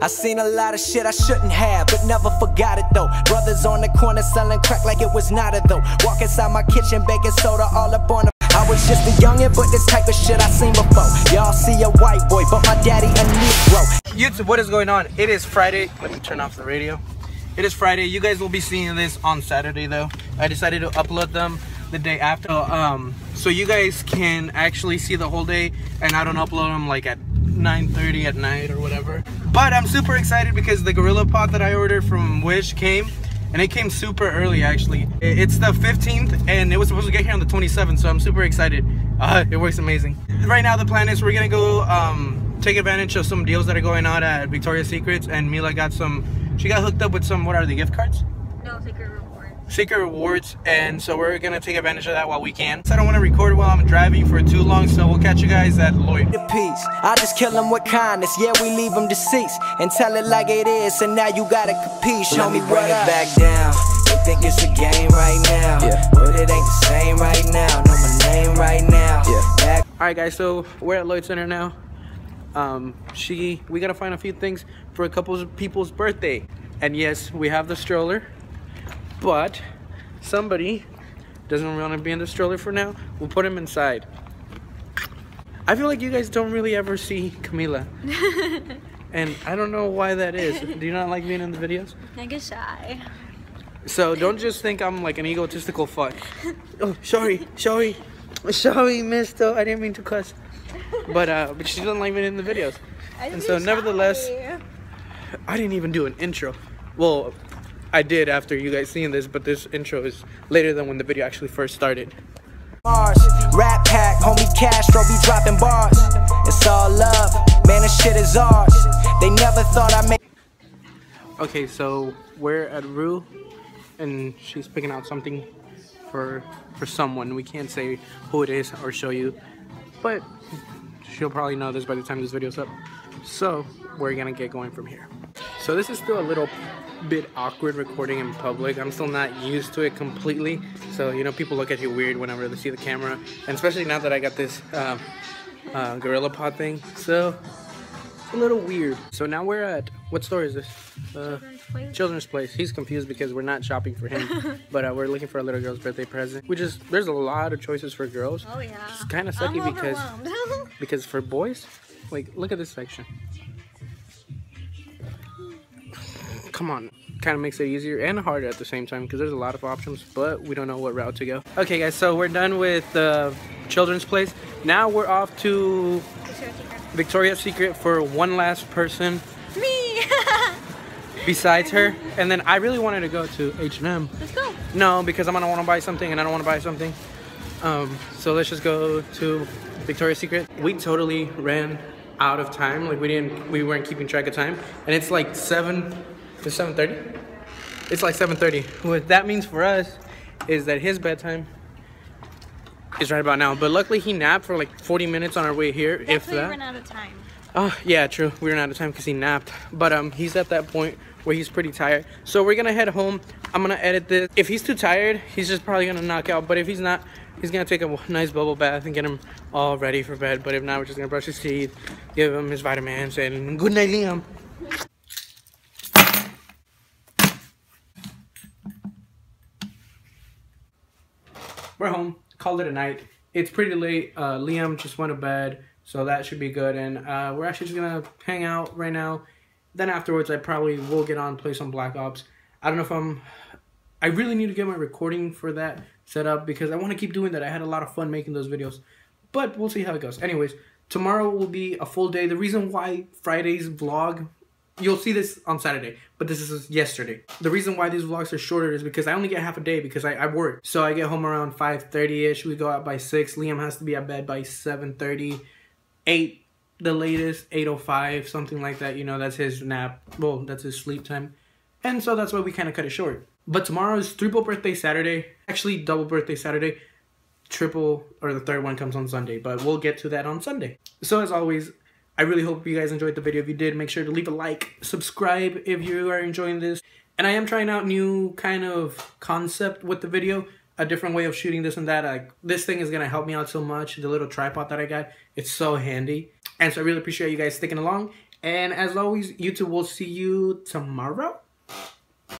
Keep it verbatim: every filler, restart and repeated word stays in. I seen a lot of shit I shouldn't have, but never forgot it though. Brothers on the corner selling crack like it was nada though. Walk inside my kitchen, baking soda all up on the... I was just a youngin', but this type of shit I seen before. Y'all see a white boy, but my daddy a Negro. YouTube, what is going on? It is Friday. Let me turn off the radio. It is Friday. You guys will be seeing this on Saturday though. I decided to upload them the day after, um, so you guys can actually see the whole day, and I don't upload them like at nine thirty at night or whatever. But I'm super excited because the GorillaPod that I ordered from Wish came, and it came super early actually. It's the fifteenth and it was supposed to get here on the twenty-seventh, so I'm super excited. Uh, it works amazing. Right now the plan is we're gonna go um, take advantage of some deals that are going on at Victoria's Secret, and Mila got some, she got hooked up with some, what are the gift cards? No, secret rewards. Secret rewards, and so we're gonna take advantage of that while we can. So I don't wanna record while I'm driving for too long, so we'll catch you guys at Lloyd. Peace. I just kill them with kindness, yeah, we leave them deceased. And tell it like it is, and now you gotta compete. Show me, bring it back down. They think it's a game right now, yeah, but it ain't the same right now. Know my name right now, yeah. Alright guys, so we're at Lloyd Center now. Um, she, we gotta find a few things for a couple of people's birthday. And yes, we have the stroller, but somebody doesn't want to be in the stroller for now. We'll put him inside. I feel like you guys don't really ever see Camila. And I don't know why that is. Do you not like being in the videos? I get shy. So don't just think I'm like an egotistical fuck. Oh, sorry, sorry. Sorry, miss, though. I didn't mean to cuss. But, uh, but she doesn't like being in the videos. I and so nevertheless, shy. I didn't even do an intro. Well, I did after you guys seeing this, but this intro is later than when the video actually first started. Bars, rap pack, homie Castro be dropping bars. It's all love, man, this shit is ours. They never thought I made... Okay, so we're at Rue, and she's picking out something for, for someone. We can't say who it is or show you, but she'll probably know this by the time this video's up. So we're gonna get going from here. So this is still a little bit awkward recording in public. I'm still not used to it completely. So, you know, people look at you weird whenever they see the camera. And especially now that I got this uh, uh, GorillaPod thing. So, it's a little weird. So now we're at, what store is this? Uh, Children's Place. Children's Place. He's confused because we're not shopping for him. But uh, we're looking for a little girl's birthday present. We just, there's a lot of choices for girls. Oh yeah. It's kind of sucky because, because for boys, like, look at this section. Come on, kind of makes it easier and harder at the same time because there's a lot of options, but we don't know what route to go. Okay guys, so we're done with the uh, Children's Place. Now we're off to Victoria's Secret, Victoria's Secret for one last person. Me! Besides her. And then I really wanted to go to H and M. Let's go. No, because I'm gonna want to buy something and I don't want to buy something. Um, so let's just go to Victoria's Secret. We totally ran out of time. Like we didn't, we weren't keeping track of time. And it's like seven. It's seven thirty? It's like seven thirty. What that means for us is that his bedtime is right about now. But luckily he napped for like forty minutes on our way here. That's if that. We ran out of time. Oh, yeah, true. We ran out of time because he napped. But um, he's at that point where he's pretty tired. So we're going to head home. I'm going to edit this. If he's too tired, he's just probably going to knock out. But if he's not, he's going to take a nice bubble bath and get him all ready for bed. But if not, we're just going to brush his teeth, give him his vitamins, and good night, Liam. We're home, called it a night. It's pretty late. uh, Liam just went to bed, so that should be good. And uh, we're actually just gonna hang out right now. Then afterwards, I probably will get on, play some Black Ops. I don't know if I'm, I really need to get my recording for that set up because I wanna keep doing that. I had a lot of fun making those videos, but we'll see how it goes. Anyways, tomorrow will be a full day. The reason why Friday's vlog, you'll see this on Saturday, but this is yesterday. The reason why these vlogs are shorter is because I only get half a day because I, I work. So I get home around five thirty-ish. We go out by six. Liam has to be at bed by seven thirty. eight, the latest, eight oh five, something like that. You know, that's his nap. Well, that's his sleep time. And so that's why we kind of cut it short. But tomorrow is triple birthday Saturday. Actually, double birthday Saturday. Triple, or the third one comes on Sunday. But we'll get to that on Sunday. So as always, I really hope you guys enjoyed the video. If you did, make sure to leave a like, subscribe if you are enjoying this. And I am trying out new kind of concept with the video, a different way of shooting this and that. Like this thing is gonna help me out so much. The little tripod that I got, it's so handy. And so I really appreciate you guys sticking along. And as always, YouTube will see you tomorrow.